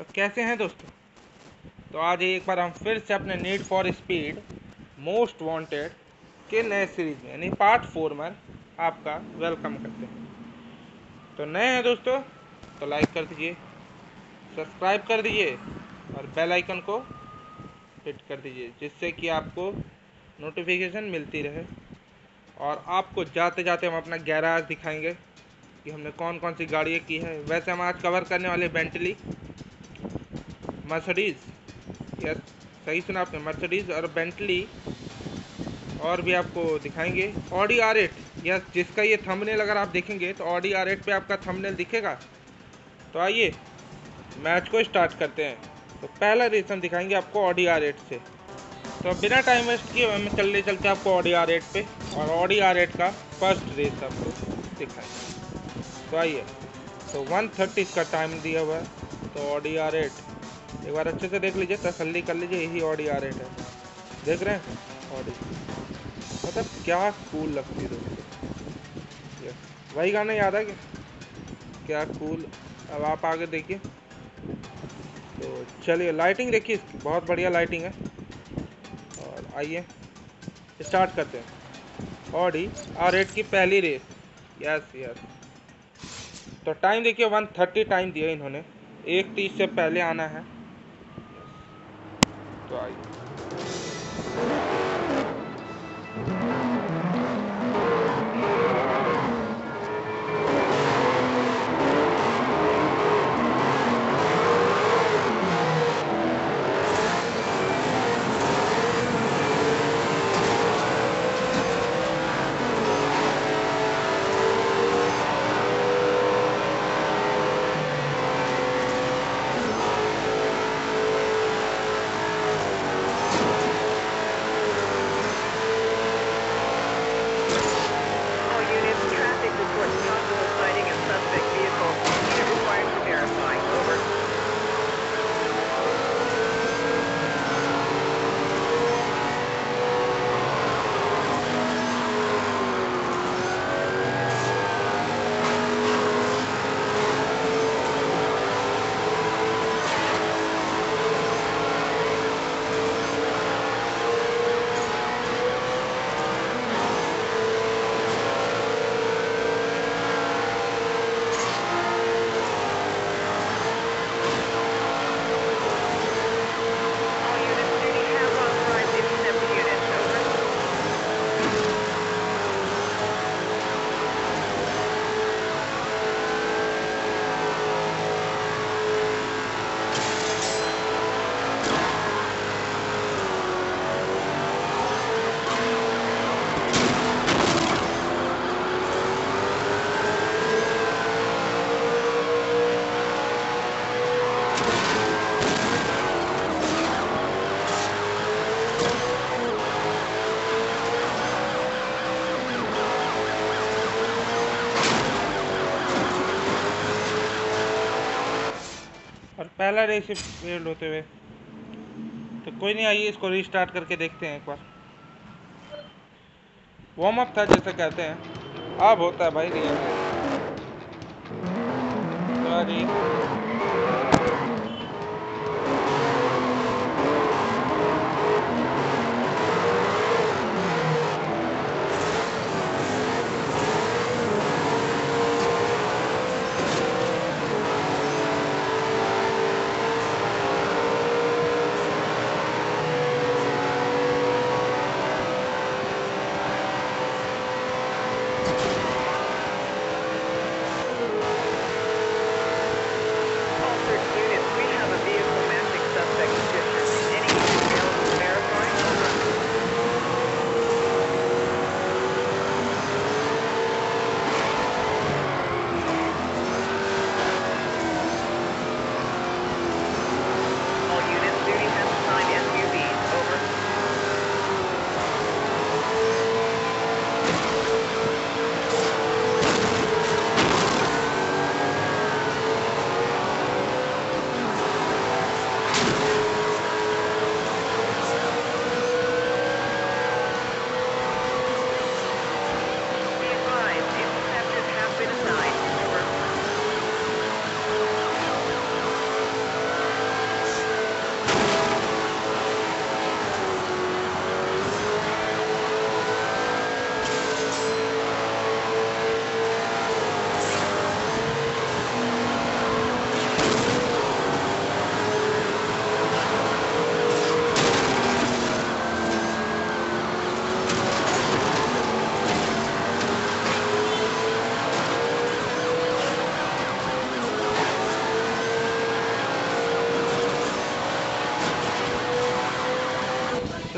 तो कैसे हैं दोस्तों, तो आज एक बार हम फिर से अपने need for speed most wanted के नए सीरीज़ में यानी पार्ट 4 में आपका वेलकम करते हैं। तो नए हैं दोस्तों तो लाइक कर दीजिए, सब्सक्राइब कर दीजिए और बेल आइकन को हिट कर दीजिए जिससे कि आपको नोटिफिकेशन मिलती रहे। और आपको जाते जाते हम अपना गैराज दिखाएंगे कि हमने कौन कौन सी गाड़ियाँ की है। वैसे हम आज कवर करने वाले बेंटली, मर्सिडीज़, यस सही सुना आपने, मर्सिडीज़ और बेंटली, और भी आपको दिखाएंगे ऑडी R8। यस, जिसका ये थंबनेल अगर आप देखेंगे तो ऑडी R8 पे आपका थंबनेल दिखेगा। तो आइए मैच को स्टार्ट करते हैं। तो पहला रेस हम दिखाएंगे आपको ऑडी R8 से। तो बिना टाइम वेस्ट किए हम चलते आपको ऑडी R8 पे, और ऑडी R8 का फर्स्ट रेस आपको दिखाएंगे। तो आइए, तो 1:30 का टाइम दिया हुआ है। तो ऑडी R8 एक बार अच्छे से देख लीजिए, तसल्ली कर लीजिए, यही ऑडी R8 है। देख रहे हैं ऑडी, मतलब क्या कूल लगती है दोस्तों। यस, वही गाना याद है कि क्या कूल। अब आप आगे देखिए, तो चलिए लाइटिंग देखिए इसकी, बहुत बढ़िया लाइटिंग है। और आइए स्टार्ट करते हैं ऑडी R8 की पहली रेस। यस यस, तो टाइम देखिए 1:30 टाइम दिया इन्होंने, 1:30 से पहले आना है। तो आइए, पहला रेस फेल होते हुए, तो कोई नहीं, आइए इसको रीस्टार्ट करके देखते हैं एक बार। वार्म अप था जैसे कहते हैं, अब होता है भाई रियल रेस।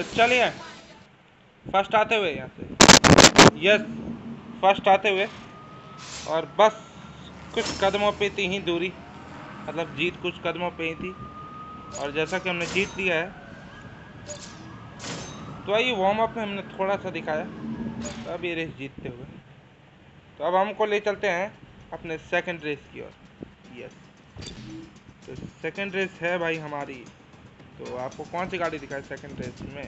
तो चलिए फर्स्ट आते हुए यहाँ से, यस फर्स्ट आते हुए, और बस कुछ कदमों पे थी ही दूरी, मतलब जीत कुछ कदमों पे ही थी और जैसा कि हमने जीत लिया है। तो आइए वार्म अप में हमने थोड़ा सा दिखाया, तो अब ये रेस जीतते हुए तो अब हमको ले चलते हैं अपने सेकंड रेस की ओर। यस तो सेकंड रेस है भाई हमारी, तो आपको कौन सी गाड़ी दिखाई सेकंड रेस में,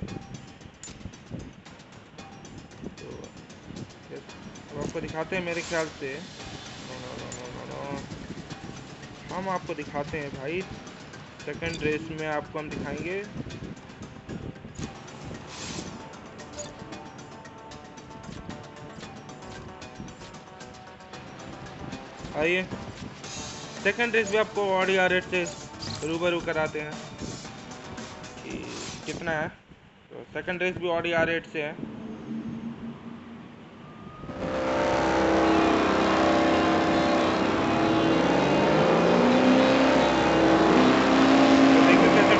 तो यस आपको दिखाते हैं, मेरे ख्याल से हम आपको दिखाते हैं भाई सेकंड रेस में, आपको हम दिखाएंगे आइए सेकंड रेस भी आपको ऑडी R8 से रूबरू कराते हैं कि कितना है। तो सेकंड रेस भी ऑडी R8 से है। तो देखिए कैसे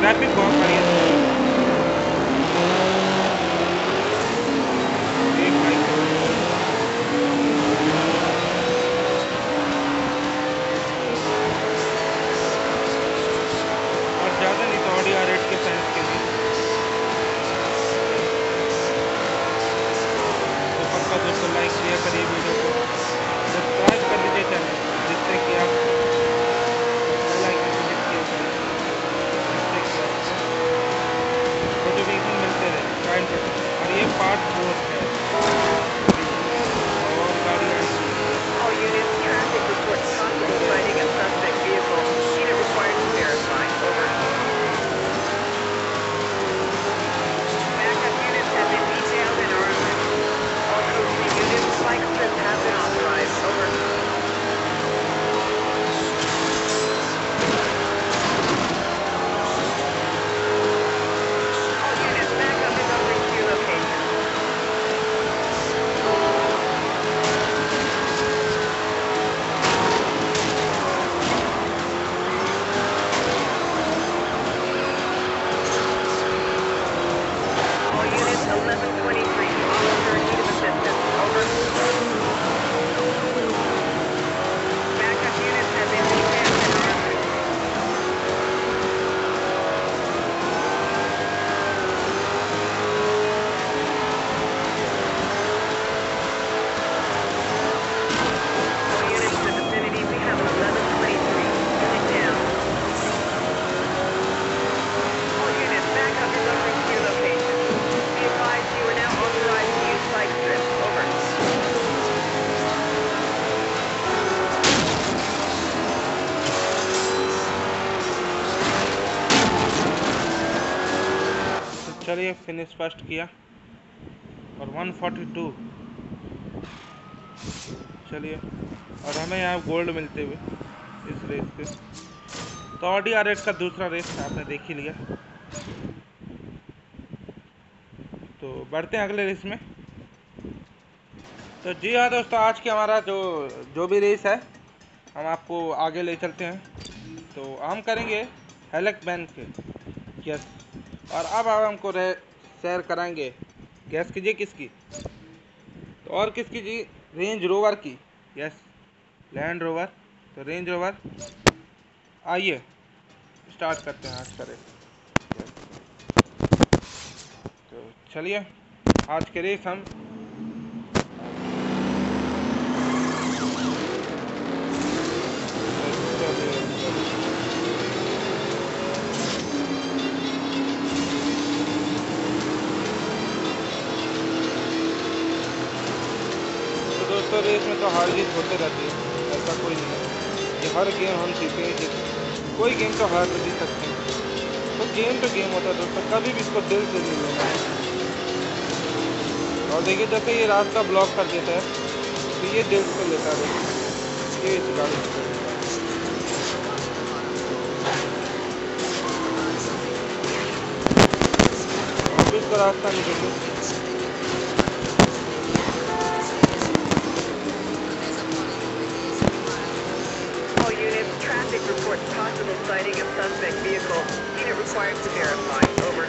ग्राफिक बहुत बढ़िया है, चलिए फिनिश फर्स्ट किया और 142। चलिए और हमें यहाँ गोल्ड मिलते हुए इस रेस पे। तो ऑडी R8 का दूसरा रेस आपने देख ही लिया, तो बढ़ते हैं अगले रेस में। तो जी हाँ दोस्तों, आज की हमारा जो भी रेस है हम आपको आगे ले चलते हैं। तो हम करेंगे हेलक बैन के, यस, और अब आप हमको सैर कराएंगे, गैस कीजिए किसकी, तो और किसकी जी, रेंज रोवर की, यस लैंड रोवर, तो रेंज रोवर। आइए स्टार्ट करते हैं आज का रेस। तो चलिए आज के रेस हम दोस्तों रेस में तो हार जीत होते रहती है, ऐसा कोई नहीं है कि हर गेम हम जीते ही जीते, कोई गेम तो हार जीत सकते हैं, तो गेम होता है दोस्तों, कभी भी इसको दिल से नहीं लेना है। और देखिए जैसे ये रास्ता ब्लॉक कर देता है तो ये दिल से लेता है, ये इस गाड़ी से लेता है, अब इसका रास्ता नहीं देते। Reports possible sighting of suspect vehicle. Unit required to verify. Over.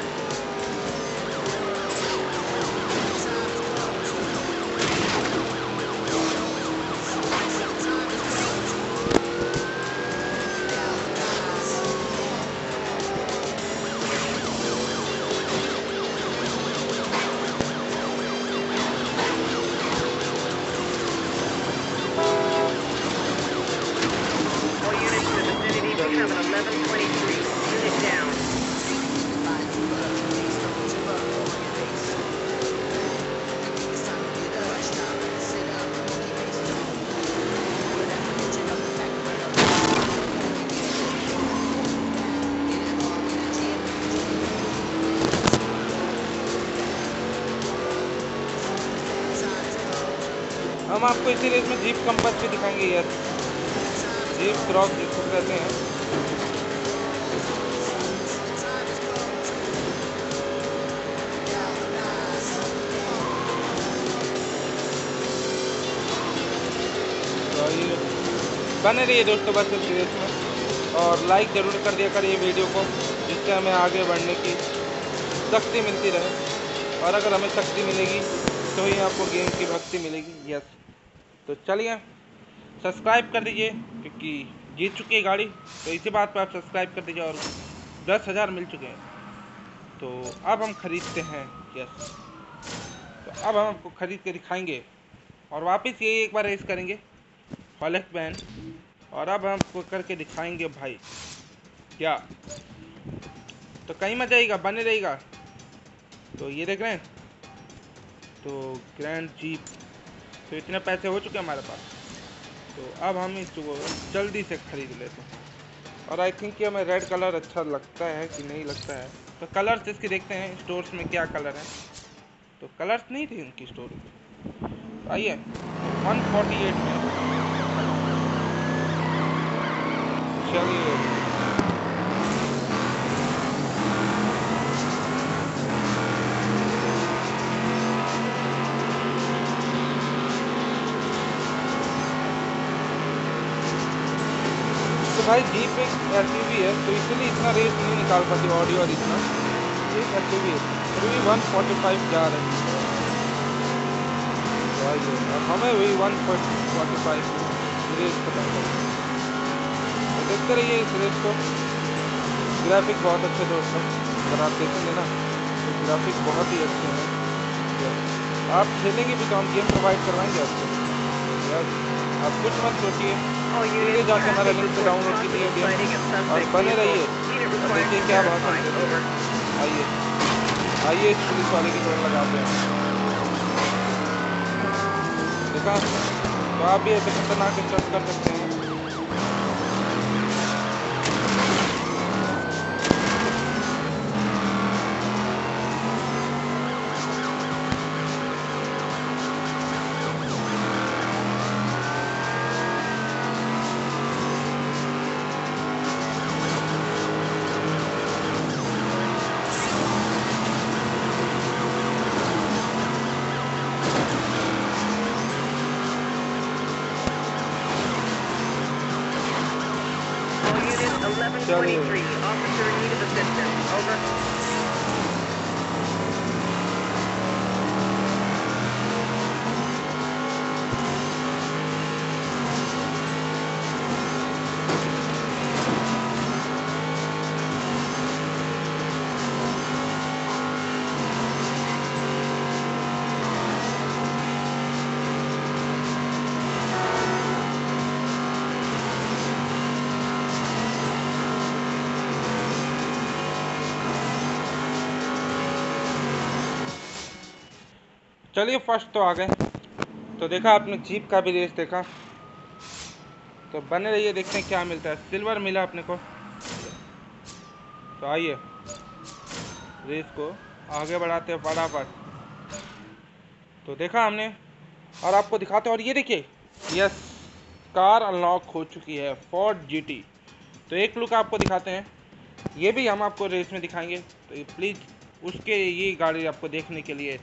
हम आपको इसी रेंज में जीप कंपास भी दिखाएंगे यार। जीप क्रॉस जिसको कहते हैं। तो ये बने रहिए दोस्तों बस इस रेंज में और लाइक ज़रूर कर दिया करिए वीडियो को, जिससे हमें आगे बढ़ने की शक्ति मिलती रहे। और अगर हमें शक्ति मिलेगी तो ही आपको गेम की भक्ति मिलेगी। यस, तो चलिए सब्सक्राइब कर दीजिए क्योंकि जीत चुकी है गाड़ी, तो इसी बात पर आप सब्सक्राइब कर दीजिए। और 10,000 मिल चुके हैं तो अब हम खरीदते हैं। यस, तो अब हम आपको खरीद के दिखाएंगे और वापस ये एक बार रेस करेंगे फॉलेक्स बैन। और अब हम आपको करके दिखाएंगे भाई क्या, तो कहीं मत जाइएगा, बने रहेगा। तो ये देख रहे हैं तो ग्रैंड जीप, तो इतने पैसे हो चुके हैं हमारे पास, तो अब हम इसको जल्दी से ख़रीद लेते हैं। और आई थिंक कि हमें रेड कलर अच्छा लगता है कि नहीं लगता है, तो कलर्स इसके देखते हैं स्टोर्स में क्या कलर है। तो कलर्स नहीं थे इनकी स्टोर में। आइए 148 में चलिए। भाई जीप एक एसयूवी है तो इसलिए इतना रेट नहीं निकाल पाती ऑडी और इतना। एक एसयूवी है तो 145 जा रही है भाई, और हमें वही 145 रेट पता है। तो देखते रहिए इस रेट को। ग्राफिक बहुत अच्छे दोस्तों, अगर आप देखेंगे ना तो ग्राफिक बहुत ही अच्छे हैं। आप खेलेंगे भी तो हम गेम प्रोवाइड करवाएंगे आपको। आप कुछ मत सोचिए, ये जाके हमारा लिंक पे डाउनलोड कीजिए और बने रहिए। देखिए क्या बात है। आइए आइए पुलिस वाले की दौड़ लगाते हैं, देखा? तो आप भी ऐसे खतरनाक स्टंट कर सकते हैं। चलिए फर्स्ट तो आ गए। तो देखा आपने जीप का भी रेस देखा, तो बने रहिए देखते हैं क्या मिलता है। सिल्वर मिला अपने को, तो आइए रेस को आगे बढ़ाते हैं फटाफट। तो देखा हमने और आपको दिखाते हैं। और ये देखिए, यस, कार अनलॉक हो चुकी है फोर्ड जीटी। तो एक लुक आपको दिखाते हैं, ये भी हम आपको रेस में दिखाएंगे। तो प्लीज़ उसके ये गाड़ी आपको देखने के लिए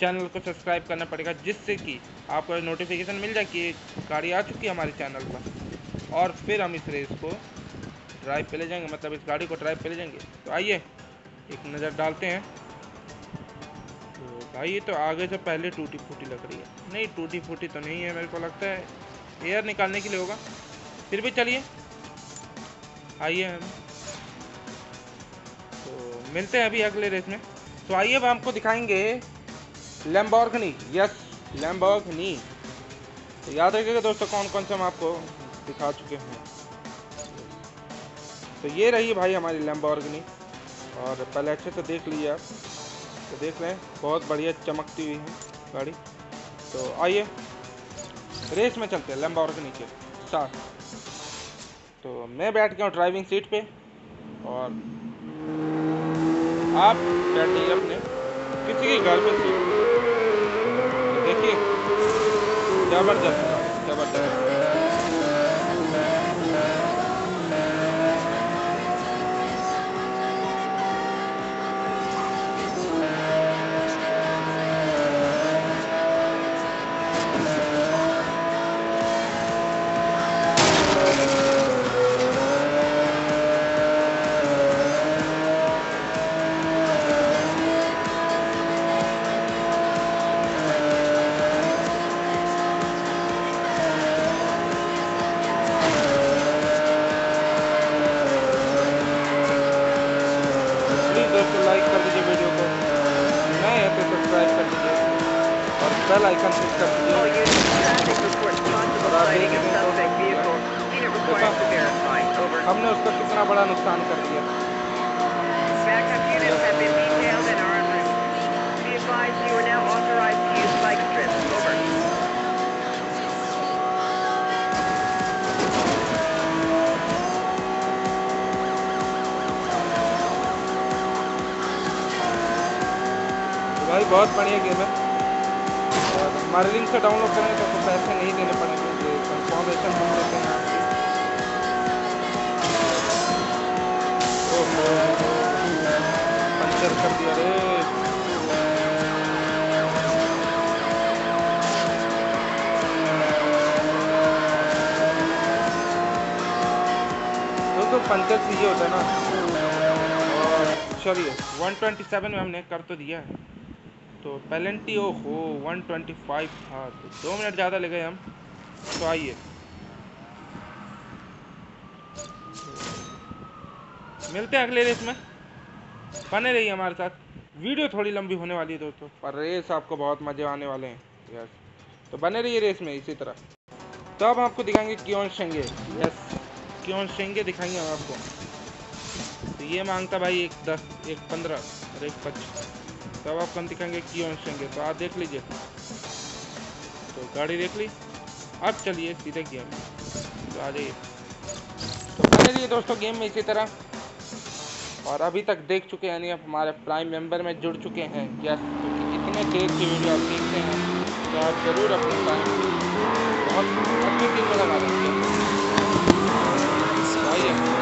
चैनल को सब्सक्राइब करना पड़ेगा, जिससे कि आपको नोटिफिकेशन मिल जाए कि गाड़ी आ चुकी है हमारे चैनल पर। और फिर हम इस रेस को ड्राइव पे ले जाएंगे, मतलब इस गाड़ी को ड्राइव पे ले जाएंगे। तो आइए एक नज़र डालते हैं। तो भाई ये तो आगे से पहले टूटी फूटी लग रही है। नहीं, टूटी फूटी तो नहीं है, मेरे को लगता है एयर निकालने के लिए होगा। फिर भी चलिए आइए हम तो मिलते हैं अभी अगले रेस में। तो आइए अब हमको दिखाएंगे लैम्बोर्गिनी। Yes, Lamborghini. तो याद रखिएगा दोस्तों कौन कौन से हम आपको दिखा चुके हैं। तो ये रही भाई हमारी लैम्बोर्गिनी। और पहले अच्छे तो देख लीजिए आप, तो देख लें बहुत बढ़िया चमकती हुई है गाड़ी। तो आइए रेस में चलते हैं लैम्बोर्गिनी के साथ। तो मैं बैठ गया हूँ ड्राइविंग सीट पे और आप बैठे अपने किसी की गर्लफ्रेंड सीट पे। तो देखिए जबरदस्त जबरदस्त। बेल आइकन क्लिक कर दीजिए। हमने उसका कितना बड़ा नुकसान कर दिया। भाई बहुत बढ़िया गेम है। हमारे लिंक से डाउनलोड करें तो पैसे नहीं देने पड़ेंगे, ये कंफर्मेशन हम देते हैं आपकी। ओहो पंचर कर दिया रे। दोस्तों पंचर से ये होता है ना। और चलिए 127 में हमने कर तो दिया है। तो पेनल्टी ओहो 125 था, तो 2 मिनट ज़्यादा ले गए हम। तो आइए मिलते हैं अगले रेस में, बने रहिए हमारे साथ। वीडियो थोड़ी लंबी होने वाली है दोस्तों, पर रेस आपको बहुत मज़े आने वाले हैं यार। तो बने रहिए रेस में इसी तरह। तो अब आपको दिखाएंगे क्यों शेंगे, यस क्यों शेंगे दिखाएंगे हम आपको। तो ये मांगता भाई 1 10, 1 15 और 1 25। तब आप कम दिखाएंगे क्यों शेंगे। तो आप देख लीजिए, तो गाड़ी देख ली। अब चलिए सीधे गेम में, तो आ जाइए। तो बने रहिए दोस्तों गेम में इसी तरह। और अभी तक देख चुके हैं यानी आप हमारे प्राइम मेंबर में जुड़ चुके हैं, यस। क्योंकि इतने देर की वीडियो आप देखते हैं तो आप ज़रूर अपने प्राइम बहुत अच्छी टीम में लगा सकते हैं। आइए दोस्तों,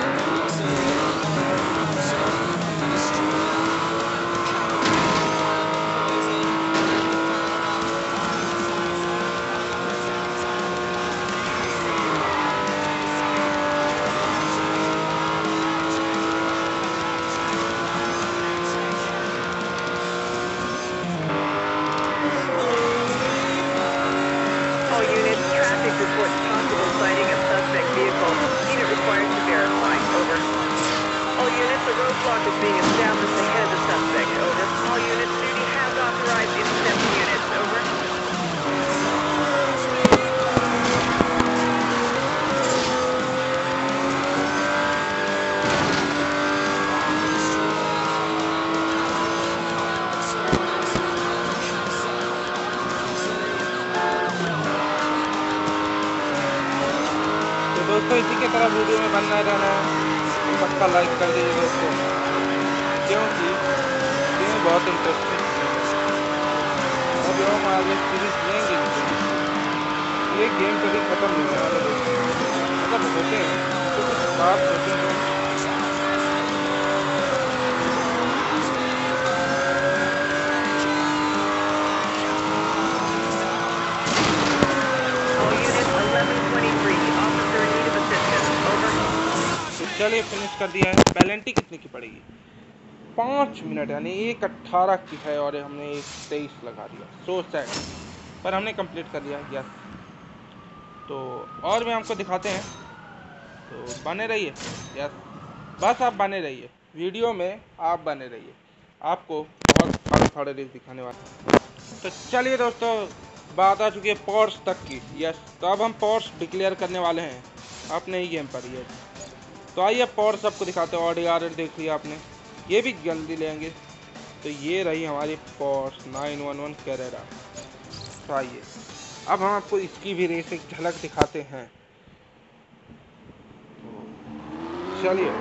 इसी के तरह वीडियो में बनना रहना है। पक्का लाइक कर दीजिए दोस्तों, क्योंकि ये बहुत इंटरेस्टिंग है। अब हम आगे सीरीज लेंगे, ये गेम कभी खत्म नहीं होने वाला दोस्तों, खत्म होते हैं तो आप सोचेंगे। चलिए फिनिश कर दिया है। पेनल्टी कितने की पड़ेगी? 5 मिनट यानी 1:18 की है और हमने 1:23 लगा दिया। सो सैड, पर हमने कंप्लीट कर दिया, यस। तो और भी हमको दिखाते हैं, तो बने रहिए, यस। बस आप बने रहिए वीडियो में, आप बने रहिए, आपको बहुत बड़े रेस दिखाने वाले। तो चलिए दोस्तों, बात आ चुकी है पोर्स तक की, यस। तो अब हम पोर्स डिक्लेयर करने वाले हैं अपने ही गेम पर, यस। तो आइए अब और सबको दिखाते हैं। ऑडी R8 देख लिया आपने, ये भी जल्दी लेंगे। तो ये रही हमारी Porsche 911 Carrera। तो आइए अब हम आपको इसकी भी रेस एक झलक दिखाते हैं। तो चलिए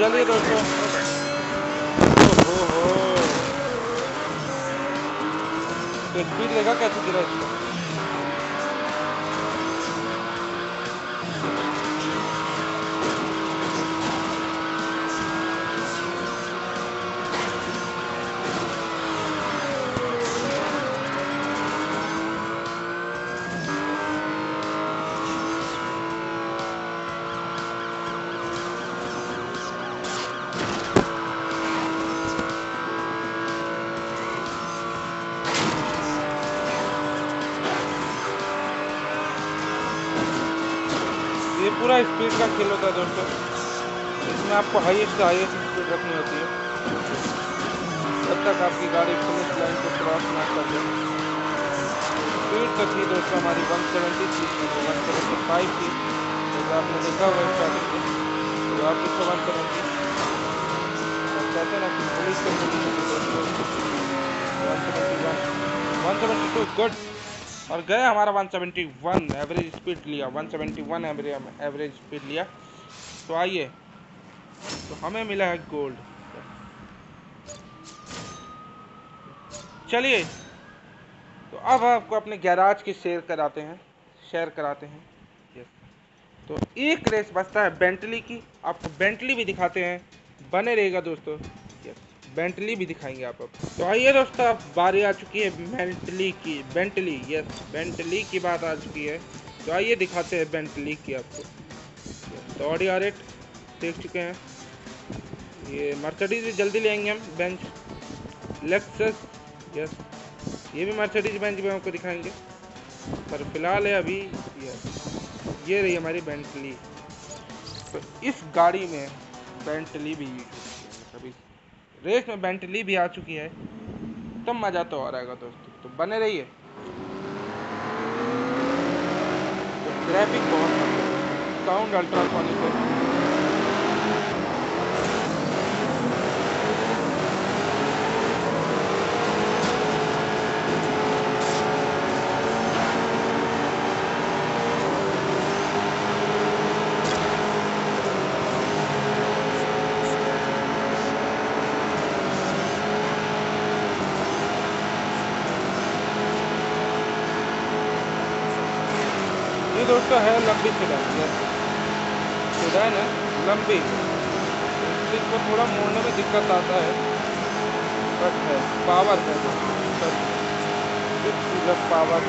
चलिए दोस्तों, तो स्पीड लगा कैसे गिरा इसको। पूरा स्पीड का खेल होता है दोस्तों, इसमें आपको हाईएस्ट स्पीड रखनी होती है जब तक आपकी गाड़ी फिनिश लाइन को क्रॉस ना कर ले। स्पीड तो थी दोस्तों हमारी 175 थी, जैसे आपने देखा हुआ स्टार्टिंग में, तो आप 170 कहते हैं ना कि पुलिस को दोस्तों 172 गुड। और गया हमारा 171 एवरेज स्पीड लिया, 171 एवरेज स्पीड लिया। तो आइए, तो हमें मिला है गोल्ड। चलिए तो अब आपको अपने गैराज की शेयर कराते हैं। यस, तो एक रेस बचता है बेंटली की, आपको बेंटली भी दिखाते हैं, बने रहेगा दोस्तों। यस, बेंटली भी दिखाएंगे आप। तो आइए दोस्तों, अब बारी आ चुकी है बेंटली की। यस, बेंटली की बात आ चुकी है, तो आइए दिखाते हैं बेंटली की आपको। तो ऑडी R8 देख चुके हैं, ये मर्सिडीज जल्दी लेंगे हम। बेंच लेक्सस, यस, ये भी मर्सिडीज बेंच भी हमको दिखाएंगे, पर फिलहाल है अभी। यस, ये रही हमारी बेंटली। तो इस गाड़ी में बेंटली भी कभी रेस में बेंटली भी आ चुकी है, तो मज़ा तो आ रहेगा दोस्तों, तो बने रहिए। तो ट्रैफिक बहुत साउंड अल्ट्रासोनिक है। दोस्तों है लंबी सेडान है, लंबी, इसको थोड़ा मोड़ने में दिक्कत आता है, बट है पावर है दोस्तों, पावर।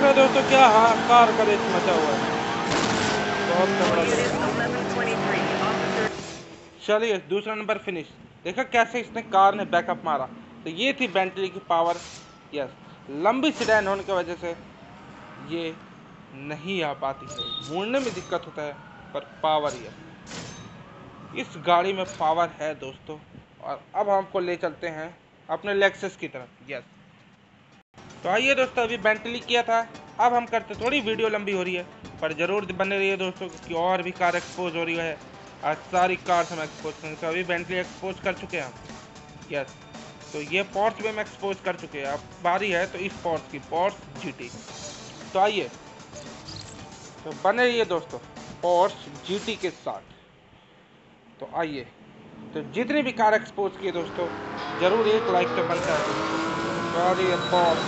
देख रहे हो तो क्या कार का रेस मचा हुआ है, बहुत तगड़ा। चलिए दूसरा नंबर फिनिश। देखा कैसे इसने कार ने बैकअप मारा। तो ये थी बेंटली की पावर। यस, लंबी सेडान होने की वजह से ये नहीं आ पाती है, मुड़ने में दिक्कत होता है, पर पावर यस, इस गाड़ी में पावर है दोस्तों। और अब हमको ले चलते हैं अपने लेक्सस की तरफ। यस, तो आइए दोस्तों, अभी बेंटली किया था, अब हम करते, थोड़ी वीडियो लंबी हो रही है पर ज़रूर बने रहिए दोस्तों, क्योंकि और भी कार एक्सपोज हो रही है। आज सारी कार हम एक्सपोज करेंगे। अभी बेंटली एक्सपोज कर चुके हैं हम। यस, तो ये पोर्स भी हम एक्सपोज कर चुके हैं, अब बारी है तो इस पोर्स की, पोर्स जीटी। तो आइए, तो बने रहिए दोस्तों पोर्स जीटी के साथ। तो आइए, तो जितनी भी कार एक्सपोज किए दोस्तों, ज़रूर एक लाइक तो बनता है दोस्तों। पोर्स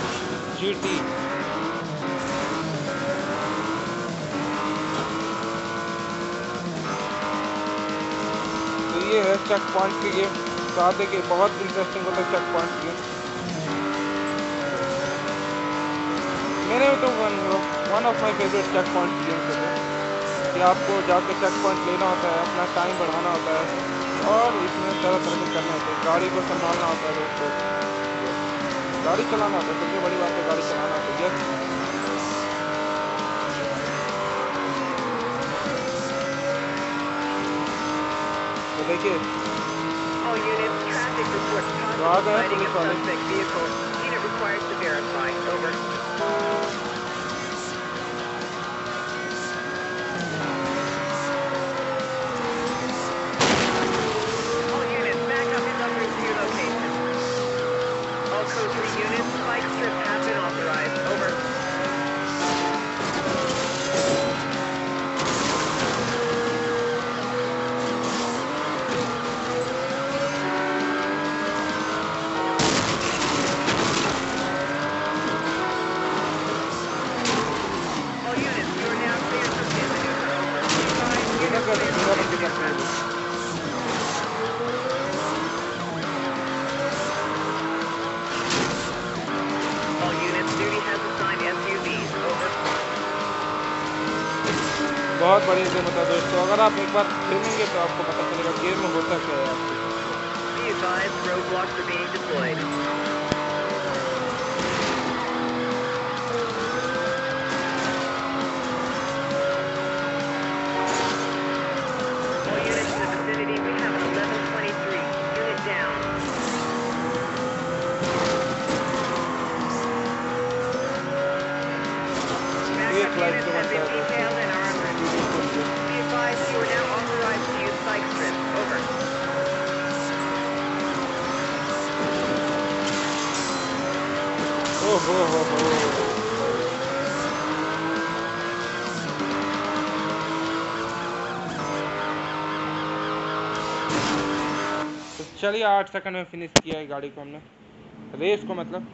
जीटी है चेक पॉइंट की गेम, साथ ही बहुत इंटरेस्टिंग होता है चेक पॉइंट गेम। मेरे तो one of my favourite check point game है कि आपको जाके चेक पॉइंट लेना होता है, अपना टाइम बढ़ाना होता है, और इसमें तरह तरह के करना होता है, गाड़ी को संभालना होता है दोस्तों, गाड़ी चलाना होता है, सबसे बड़ी बात है गाड़ी चलाना होता है। तो देखिए, तो आ गए पुलिस वाले। बहुत बढ़िया से बता दोस्तों, अगर आप एक बार खेलेंगे तो आपको पता चलेगा गेम में होता क्या है। एक लाइक तो बनता है दोस्तों। तो चलिए 8 सेकंड में फिनिश किया है गाड़ी को, हमने रेस को मतलब।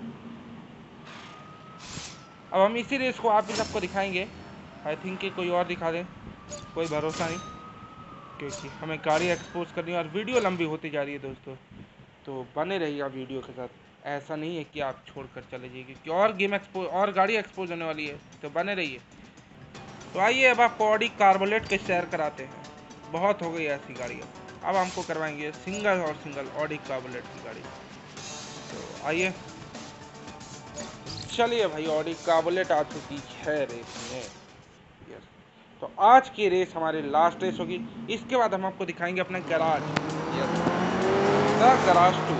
अब हम इसी रेस को आप भी सबको दिखाएंगे। आई थिंक कि कोई और दिखा दे, कोई भरोसा नहीं, क्योंकि हमें गाड़ी एक्सपोज करनी है और वीडियो लंबी होती जा रही है दोस्तों। तो बने रहिए आप वीडियो के साथ, ऐसा नहीं है कि आप छोड़कर चले जाइए, क्योंकि और गेम एक्सपोज और गाड़ी एक्सपोज होने वाली है, तो बने रहिए। तो आइए, अब आपको ऑडी कार्बोलेट के शेयर कराते हैं। बहुत हो गई ऐसी गाड़ियाँ, अब हमको करवाएंगे सिंगल और सिंगल ऑडी कार्बोलेट की गाड़ी। तो आइए, चलिए भाई, ऑडी कार्बोलेट आ चुकी है रेस में। यस, तो आज की रेस हमारी लास्ट रेस होगी, इसके बाद हम आपको दिखाएंगे अपना garage. Yes, the garage 2।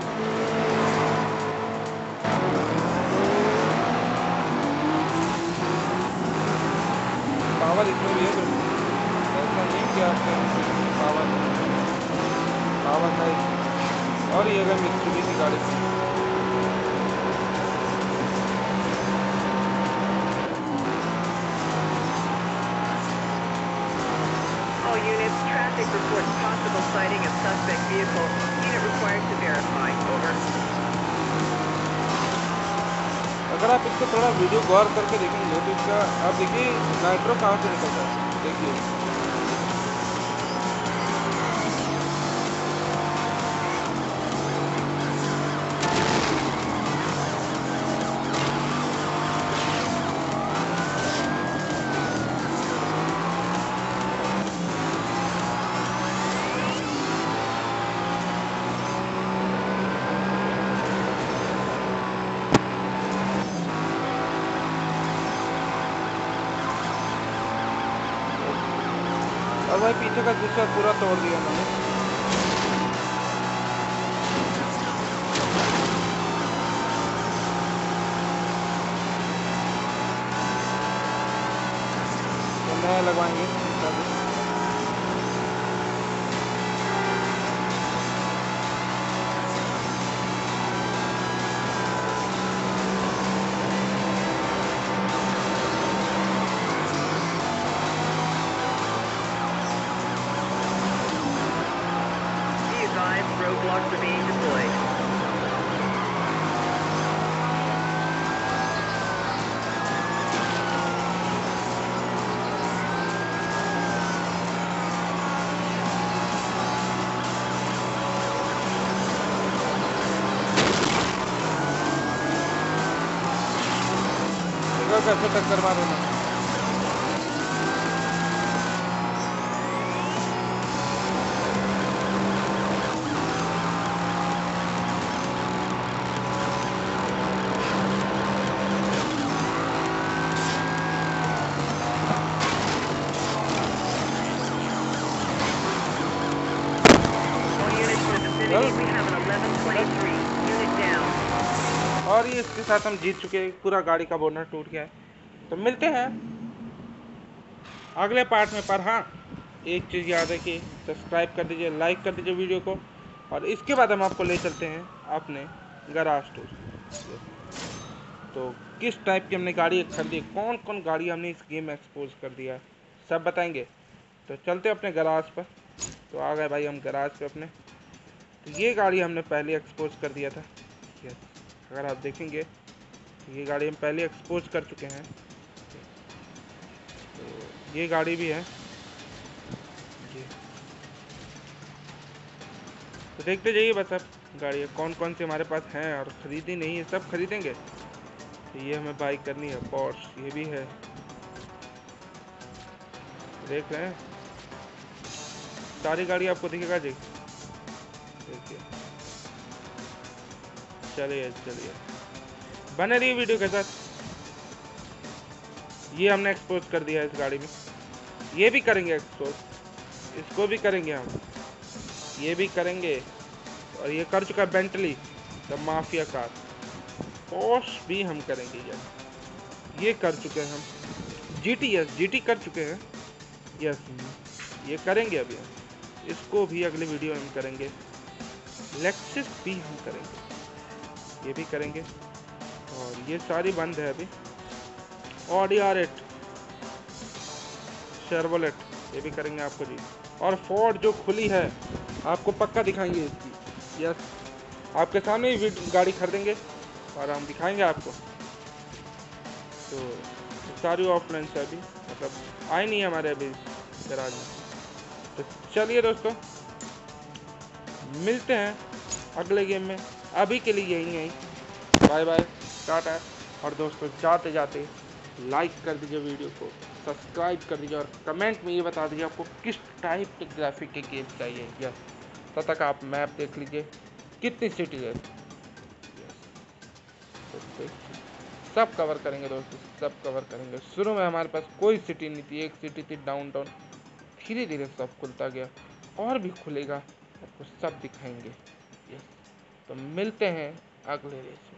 Power इसमें भी है तो ऐसा नहीं कि आपके पावर का ही। और ये अगर मिस्त्री की गाड़ी, traffic report possible sighting of suspect vehicle, unit required to verify, over. अगर आप इसको थोड़ा वीडियो गौर करके देखेंगे तो इसका आप देखिए नाइट्रो कहाँ से निकलता है, देखिए। और वही पीछे का शीशा पूरा तोड़ दिया मैंने। नया लगवाएंगे कैसे टक्कर मारे ना। और ये इसके साथ हम जीत चुके हैं, पूरा गाड़ी का बोनट टूट गया है। तो मिलते हैं अगले पार्ट में। पर हाँ, एक चीज़ याद है कि सब्सक्राइब कर दीजिए, लाइक कर दीजिए वीडियो को। और इसके बाद हम आपको ले चलते हैं अपने गैराज टूर। तो किस टाइप की हमने गाड़ी खरीदी, कौन कौन गाड़ी हमने इस गेम में एक्सपोज कर दिया, सब बताएंगे। तो चलते हैं अपने गैराज पर। तो आ गए भाई हम गैराज पर अपने। तो ये गाड़ी हमने पहले एक्सपोज कर दिया था। अगर आप देखेंगे ये गाड़ी हम पहले एक्सपोज कर चुके हैं। ये गाड़ी भी है। तो देखते जाइए बस अब गाड़ी कौन कौन सी हमारे पास हैं और ख़रीदी नहीं है, सब खरीदेंगे। तो ये हमें बाइक करनी है, पोर्श ये भी है, देख रहे हैं सारी गाड़ी आपको दिखेगा जी। देखिए चलिए चलिए बने रही वीडियो के साथ। ये हमने एक्सपोज कर दिया इस गाड़ी में। ये भी करेंगे एक्सपोज, इसको भी करेंगे हम, ये भी करेंगे। और ये कर चुका है Bentley the mafia car. Porsche भी हम करेंगे यार, ये कर चुके हैं हम। जीटी, यस जीटी कर चुके हैं, यस ये करेंगे अभी हम। इसको भी अगले वीडियो में हम करेंगे। लेक्सस भी हम करेंगे, ये भी करेंगे। और ये सारी बंद है अभी। ऑडी R8 शर्वलेट ये भी करेंगे आपको जी। और फोर्ड जो खुली है आपको पक्का दिखाएंगे इसकी, यस आपके सामने ही गाड़ी खरीदेंगे और हम दिखाएंगे आपको। तो सारी ऑफलाइन से अभी मतलब आई नहीं है हमारे अभी गैराज में। तो चलिए दोस्तों मिलते हैं अगले गेम में। अभी के लिए यहीं यहीं बाय बाय टाटा। और दोस्तों जाते जाते लाइक कर दीजिए वीडियो को, सब्सक्राइब कर दीजिए और कमेंट में ये बता दीजिए आपको किस टाइप के ग्राफिक के गेम चाहिए। यस तब तक आप मैप देख लीजिए कितनी सिटी है, सब कवर करेंगे दोस्तों, सब कवर करेंगे। शुरू में हमारे पास कोई सिटी नहीं थी, एक सिटी थी डाउनटाउन। धीरे धीरे सब खुलता गया और भी खुलेगा, आपको सब दिखाएंगे। यस तो मिलते हैं अगले रेस में।